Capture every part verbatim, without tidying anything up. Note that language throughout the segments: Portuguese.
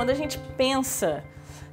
Quando a gente pensa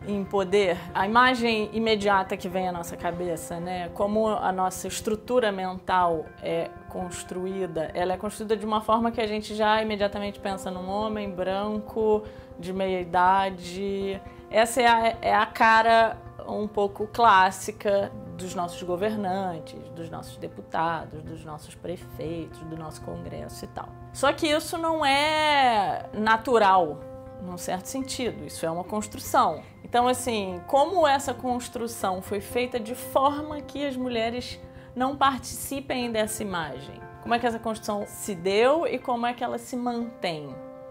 em poder, a imagem imediata que vem à nossa cabeça, né? Como a nossa estrutura mental é construída, ela é construída de uma forma que a gente já imediatamente pensa num homem branco, de meia idade. Essa é a, é a cara um pouco clássica dos nossos governantes, dos nossos deputados, dos nossos prefeitos, do nosso congresso e tal. Só que isso não é natural, num certo sentido, isso é uma construção. Então, assim, como essa construção foi feita de forma que as mulheres não participem dessa imagem? Como é que essa construção se deu e como é que ela se mantém?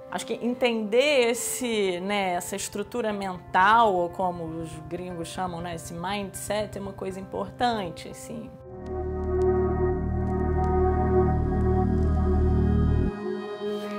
Acho que entender esse, né, essa estrutura mental, ou como os gringos chamam, né, esse mindset, é uma coisa importante, assim.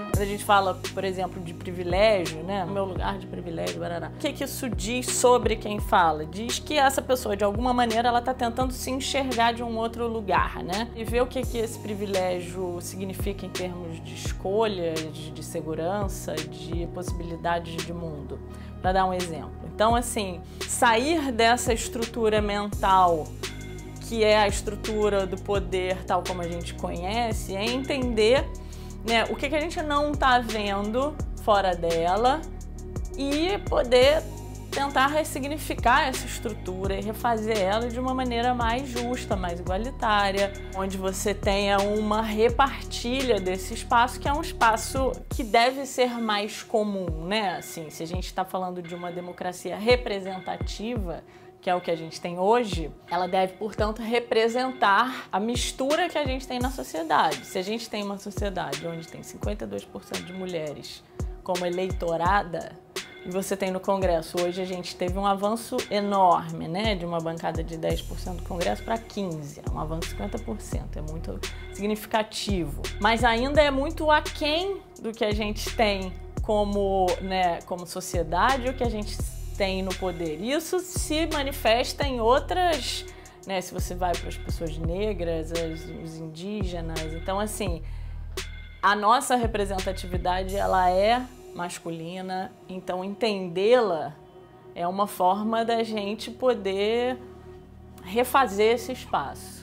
Quando a gente fala, por exemplo, de privilégio, né, meu lugar de privilégio, barará. O que que isso diz sobre quem fala? Diz que essa pessoa, de alguma maneira, ela está tentando se enxergar de um outro lugar, né? E ver o que que esse privilégio significa em termos de escolha, de, de segurança, de possibilidades de mundo. Para dar um exemplo. Então, assim, sair dessa estrutura mental, que é a estrutura do poder tal como a gente conhece, é entender, né, o que que a gente não está vendo fora dela e poder tentar ressignificar essa estrutura e refazer ela de uma maneira mais justa, mais igualitária, onde você tenha uma repartilha desse espaço, que é um espaço que deve ser mais comum, né? Assim, se a gente está falando de uma democracia representativa, que é o que a gente tem hoje, ela deve, portanto, representar a mistura que a gente tem na sociedade. Se a gente tem uma sociedade onde tem cinquenta e dois por cento de mulheres como eleitorada, e você tem no Congresso, hoje a gente teve um avanço enorme, né, de uma bancada de dez por cento do Congresso para quinze por cento, é um avanço de cinquenta por cento, é muito significativo. Mas ainda é muito aquém do que a gente tem como, né, como sociedade, o que a gente tem no poder. Isso se manifesta em outras, né, se você vai para as pessoas negras, as, os indígenas. Então, assim, a nossa representatividade, ela é masculina, então entendê-la é uma forma da gente poder refazer esse espaço.